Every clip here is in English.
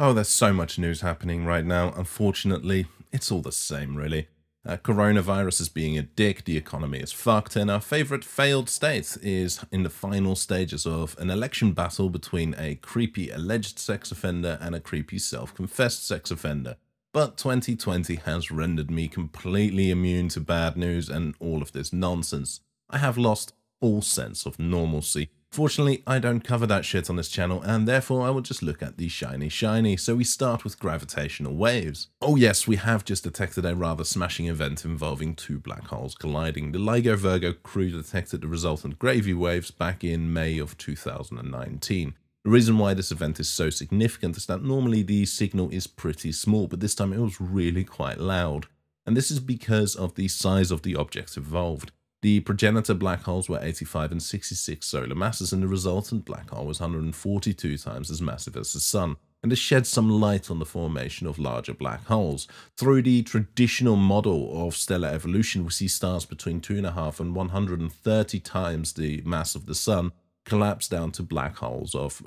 Oh, there's so much news happening right now. Unfortunately, it's all the same, really. Coronavirus is being a dick, the economy is fucked, and our favourite failed state is in the final stages of an election battle between a creepy alleged sex offender and a creepy self-confessed sex offender. But 2020 has rendered me completely immune to bad news and all of this nonsense. I have lost all sense of normalcy. Fortunately, I don't cover that shit on this channel, and therefore I will just look at the shiny. So we start with gravitational waves. Oh yes, we have just detected a rather smashing event involving two black holes colliding. The LIGO-Virgo crew detected the resultant gravity waves back in May of 2019. The reason why this event is so significant is that normally the signal is pretty small, but this time it was really quite loud. And this is because of the size of the objects involved. The progenitor black holes were 85 and 66 solar masses, and the resultant black hole was 142 times as massive as the Sun, and this shed some light on the formation of larger black holes. Through the traditional model of stellar evolution, we see stars between 2.5 and 130 times the mass of the Sun collapse down to black holes of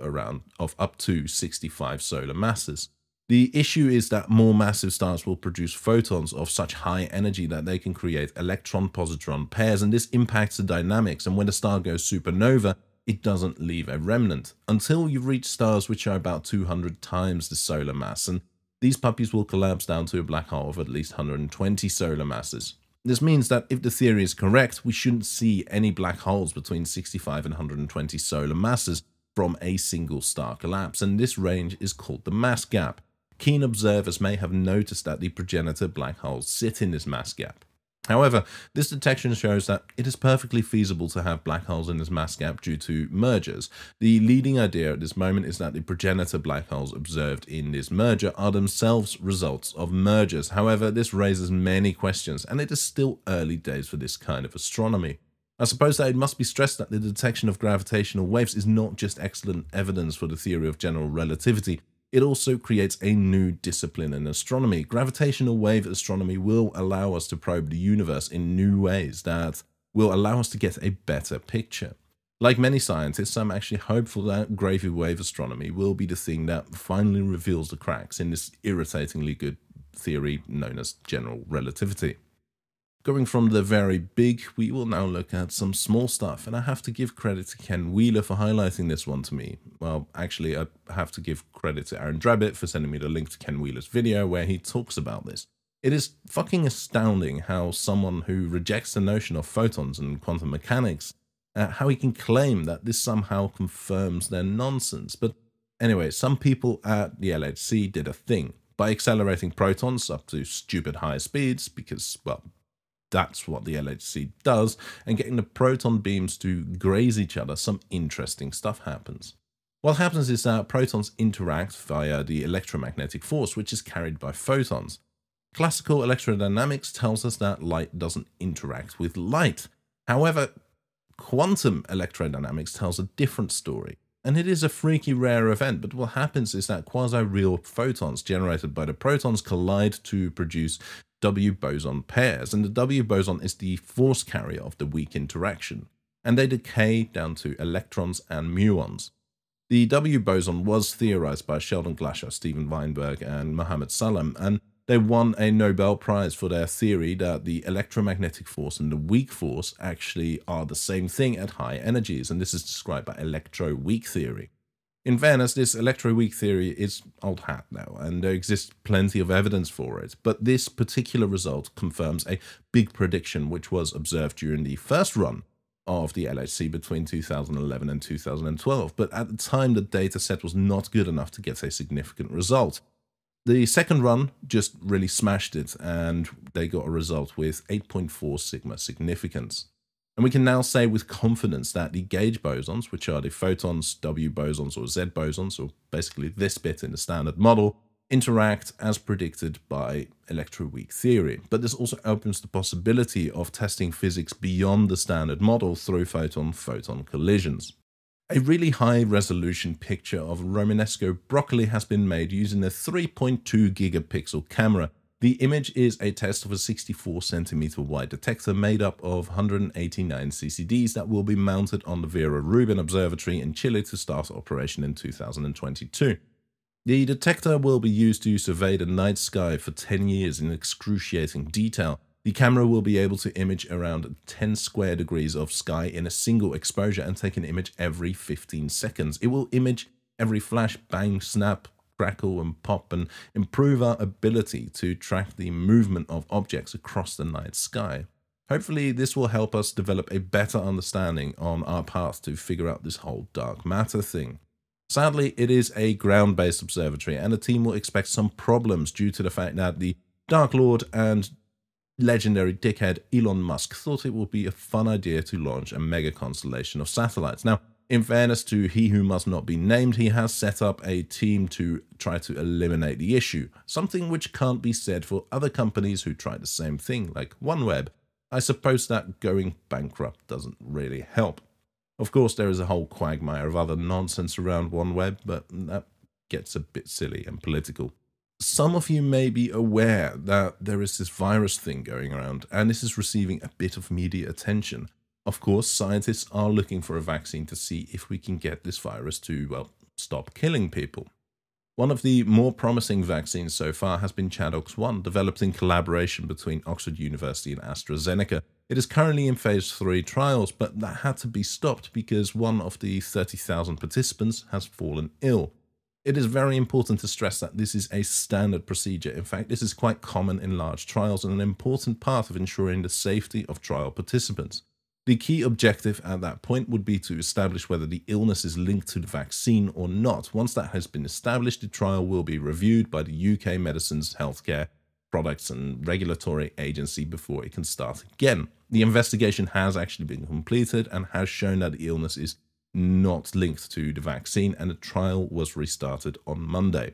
up to 65 solar masses. The issue is that more massive stars will produce photons of such high energy that they can create electron-positron pairs, and this impacts the dynamics, and when a star goes supernova, it doesn't leave a remnant, until you reach stars which are about 200 times the solar mass, and these puppies will collapse down to a black hole of at least 120 solar masses. This means that if the theory is correct, we shouldn't see any black holes between 65 and 120 solar masses from a single star collapse, and this range is called the mass gap. Keen observers may have noticed that the progenitor black holes sit in this mass gap. However, this detection shows that it is perfectly feasible to have black holes in this mass gap due to mergers. The leading idea at this moment is that the progenitor black holes observed in this merger are themselves results of mergers. However, this raises many questions, and it is still early days for this kind of astronomy. I suppose that it must be stressed that the detection of gravitational waves is not just excellent evidence for the theory of general relativity. It also creates a new discipline in astronomy. Gravitational wave astronomy will allow us to probe the universe in new ways that will allow us to get a better picture. Like many scientists, I'm actually hopeful that gravity wave astronomy will be the thing that finally reveals the cracks in this irritatingly good theory known as general relativity. Going from the very big, we will now look at some small stuff, and I have to give credit to Ken Wheeler for highlighting this one to me. Well, actually, I have to give credit to Aaron Drabbit for sending me the link to Ken Wheeler's video where he talks about this. It is fucking astounding how someone who rejects the notion of photons and quantum mechanics, how he can claim that this somehow confirms their nonsense. But anyway, some people at the LHC did a thing by accelerating protons up to stupid high speeds because, well, that's what the LHC does, and getting the proton beams to graze each other, some interesting stuff happens. What happens is that protons interact via the electromagnetic force, which is carried by photons. Classical electrodynamics tells us that light doesn't interact with light. However, quantum electrodynamics tells a different story, and it is a freaky rare event, but what happens is that quasi-real photons generated by the protons collide to produce W boson pairs, and the W boson is the force carrier of the weak interaction, and they decay down to electrons and muons. The W boson was theorized by Sheldon Glashow, Steven Weinberg, and Mohamed Salam, and they won a Nobel Prize for their theory that the electromagnetic force and the weak force actually are the same thing at high energies, and this is described by electroweak theory. In fairness, this electroweak theory is old hat now, and there exists plenty of evidence for it, but this particular result confirms a big prediction which was observed during the first run of the LHC between 2011 and 2012, but at the time the data set was not good enough to get a significant result. The second run just really smashed it, and they got a result with 8.4 sigma significance. And we can now say with confidence that the gauge bosons, which are the photons, W bosons, or Z bosons, or basically this bit in the standard model, interact as predicted by electroweak theory. But this also opens the possibility of testing physics beyond the standard model through photon-photon collisions. A really high-resolution picture of Romanesco broccoli has been made using a 3.2 gigapixel camera. The image is a test of a 64 cm wide detector made up of 189 CCDs that will be mounted on the Vera Rubin Observatory in Chile to start operation in 2022. The detector will be used to survey the night sky for 10 years in excruciating detail. The camera will be able to image around 10 square degrees of sky in a single exposure and take an image every 15 seconds. It will image every flash, bang, snap, crackle and pop and improve our ability to track the movement of objects across the night sky. Hopefully this will help us develop a better understanding on our path to figure out this whole dark matter thing. Sadly, it is a ground-based observatory, and the team will expect some problems due to the fact that the Dark Lord and legendary dickhead Elon Musk thought it would be a fun idea to launch a mega constellation of satellites. Now, in fairness to He Who Must Not Be Named, he has set up a team to try to eliminate the issue, something which can't be said for other companies who tried the same thing, like OneWeb. I suppose that going bankrupt doesn't really help. Of course, there is a whole quagmire of other nonsense around OneWeb, but that gets a bit silly and political. Some of you may be aware that there is this virus thing going around, and this is receiving a bit of media attention. Of course, scientists are looking for a vaccine to see if we can get this virus to, well, stop killing people. One of the more promising vaccines so far has been ChAdOx1, developed in collaboration between Oxford University and AstraZeneca. It is currently in phase 3 trials, but that had to be stopped because one of the 30,000 participants has fallen ill. It is very important to stress that this is a standard procedure. In fact, this is quite common in large trials and an important part of ensuring the safety of trial participants. The key objective at that point would be to establish whether the illness is linked to the vaccine or not. Once that has been established, the trial will be reviewed by the UK Medicines, Healthcare, Products and Regulatory Agency before it can start again. The investigation has actually been completed and has shown that the illness is not linked to the vaccine, and the trial was restarted on Monday.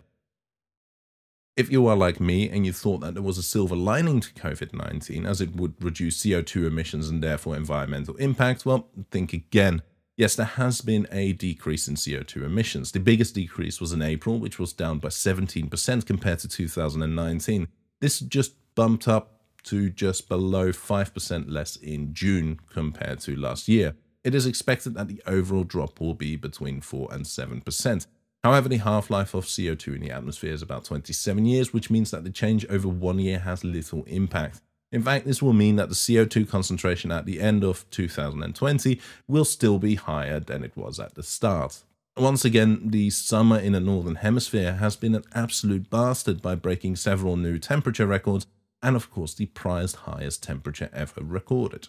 If you are like me and you thought that there was a silver lining to COVID-19 as it would reduce CO2 emissions and therefore environmental impact, well, think again. Yes, there has been a decrease in CO2 emissions. The biggest decrease was in April, which was down by 17% compared to 2019. This just bumped up to just below 5% less in June compared to last year. It is expected that the overall drop will be between 4 and 7%. However, the half-life of CO2 in the atmosphere is about 27 years, which means that the change over 1 year has little impact. In fact, this will mean that the CO2 concentration at the end of 2020 will still be higher than it was at the start. Once again, the summer in the Northern Hemisphere has been an absolute bastard by breaking several new temperature records and, of course, the prized highest temperature ever recorded.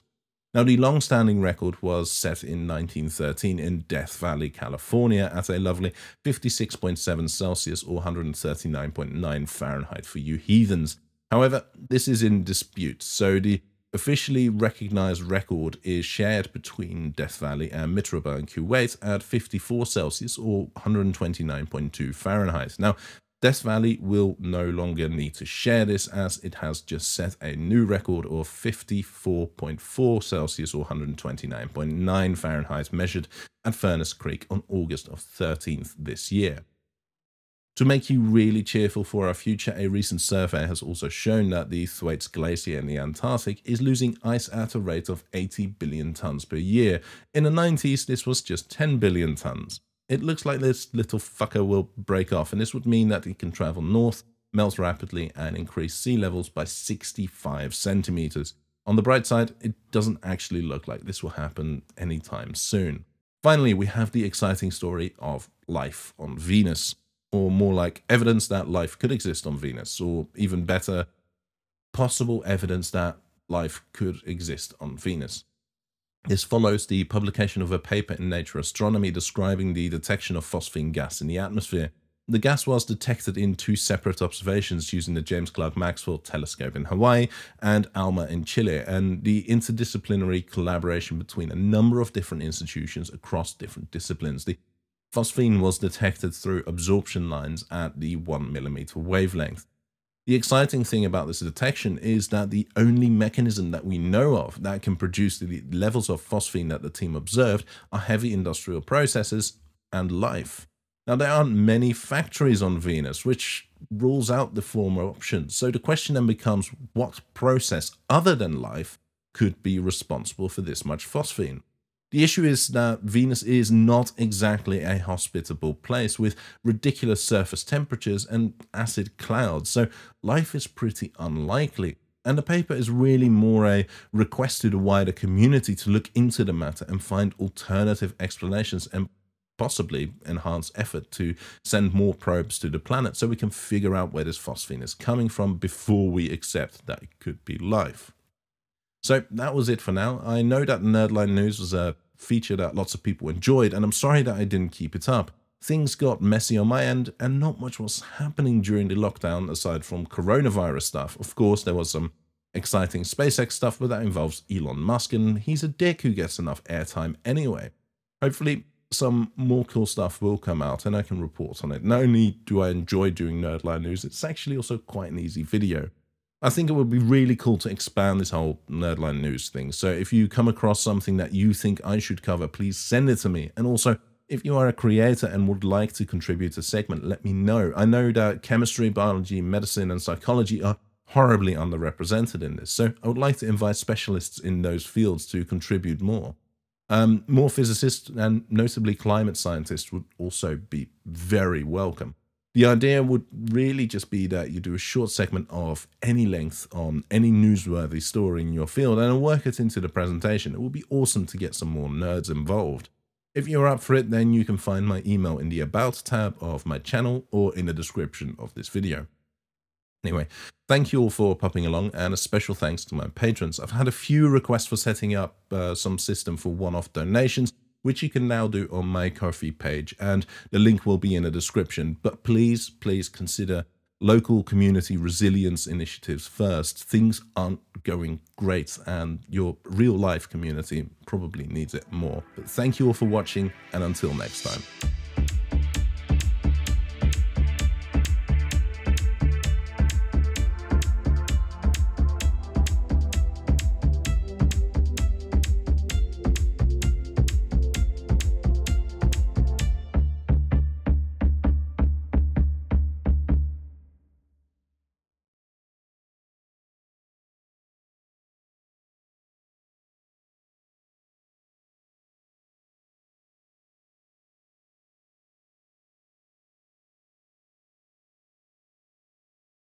Now, the long-standing record was set in 1913 in Death Valley, California at a lovely 56.7 Celsius or 139.9 Fahrenheit for you heathens. However, this is in dispute, so the officially recognized record is shared between Death Valley and Mitraba in Kuwait at 54 Celsius or 129.2 Fahrenheit. Now, Death Valley will no longer need to share this as it has just set a new record of 54.4 Celsius or 129.9 Fahrenheit measured at Furnace Creek on August of 13th this year. To make you really cheerful for our future, a recent survey has also shown that the Thwaites Glacier in the Antarctic is losing ice at a rate of 80 billion tons per year. In the 90s, this was just 10 billion tons. It looks like this little fucker will break off, and this would mean that it can travel north, melt rapidly, and increase sea levels by 65 centimeters. On the bright side, it doesn't actually look like this will happen anytime soon. Finally, we have the exciting story of life on Venus, or more like evidence that life could exist on Venus, or even better, possible evidence that life could exist on Venus. This follows the publication of a paper in Nature Astronomy describing the detection of phosphine gas in the atmosphere. The gas was detected in 2 separate observations using the James Clerk Maxwell Telescope in Hawaii and ALMA in Chile, and the interdisciplinary collaboration between a number of different institutions across different disciplines. The phosphine was detected through absorption lines at the 1 mm wavelength. The exciting thing about this detection is that the only mechanism that we know of that can produce the levels of phosphine that the team observed are heavy industrial processes and life. Now, there aren't many factories on Venus, which rules out the former option. So the question then becomes, what process other than life could be responsible for this much phosphine? The issue is that Venus is not exactly a hospitable place, with ridiculous surface temperatures and acid clouds, so life is pretty unlikely. And the paper is really more a request to the wider community to look into the matter and find alternative explanations and possibly enhance effort to send more probes to the planet so we can figure out where this phosphine is coming from before we accept that it could be life. So that was it for now. I know that Nerdline News was a feature that lots of people enjoyed, and I'm sorry that I didn't keep it up. Things got messy on my end, and not much was happening during the lockdown aside from coronavirus stuff. Of course, there was some exciting SpaceX stuff, but that involves Elon Musk, and he's a dick who gets enough airtime anyway. Hopefully, some more cool stuff will come out, and I can report on it. Not only do I enjoy doing Nerdline News, it's actually also quite an easy video. I think it would be really cool to expand this whole Nerdline News thing, so if you come across something that you think I should cover, please send it to me. And also, if you are a creator and would like to contribute a segment, let me know. I know that chemistry, biology, medicine, and psychology are horribly underrepresented in this, so I would like to invite specialists in those fields to contribute more. More physicists and notably climate scientists would also be very welcome. The idea would really just be that you do a short segment of any length on any newsworthy story in your field and I'll work it into the presentation. It would be awesome to get some more nerds involved. If you're up for it, then you can find my email in the About tab of my channel or in the description of this video. Anyway, thank you all for popping along, and a special thanks to my patrons. I've had a few requests for setting up some system for one-off donations, which you can now do on my Ko-fi page, and the link will be in the description. But please, please consider local community resilience initiatives first. Things aren't going great, and your real-life community probably needs it more. But thank you all for watching, and until next time.